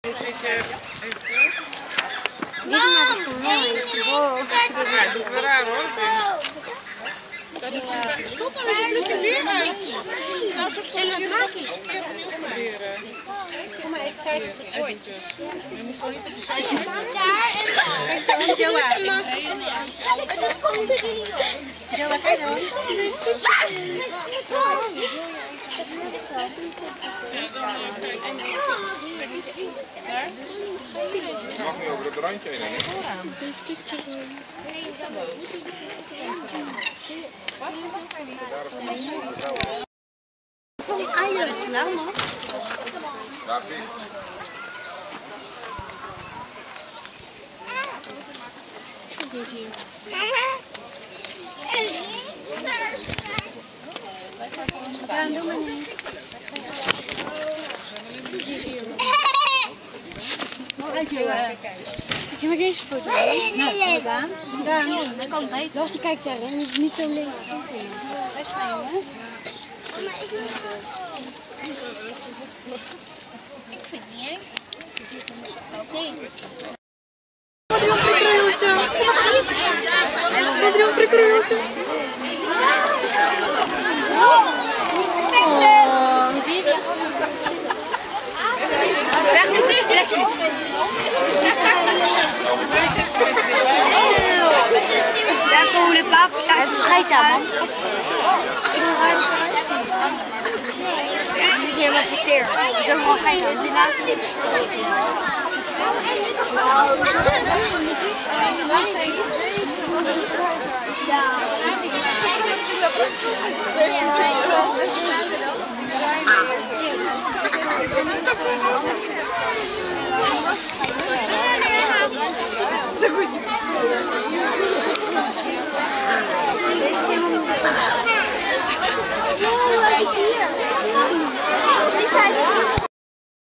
Stop maar, ze plukken weer uit. Zijn dat maakjes? Kom maar even kijken op het bord. Je moet gewoon niet op de zijde. Dat komt er niet op. Joa, kijk dan. Je mag niet over het randje heen. Deze picture. Kom eieren snel, man. Daar vind je. Mama. Doe maar niet. Ik heb ook deze foto. Nee. Dat kan beter. Dat is de kijk daarin, dat is niet zo leeg. Daar staan jongens. Maar ik wil het. Ik vind het niet erg. Nee. Wat doen we zo? Wat doen we zo? Oh, zie je? Daar komen de paprika uit de scheidkamer. Ik wil ruimen. Het is niet helemaal verkeerd. Ik heb gewoon geen ordinatie. Ja.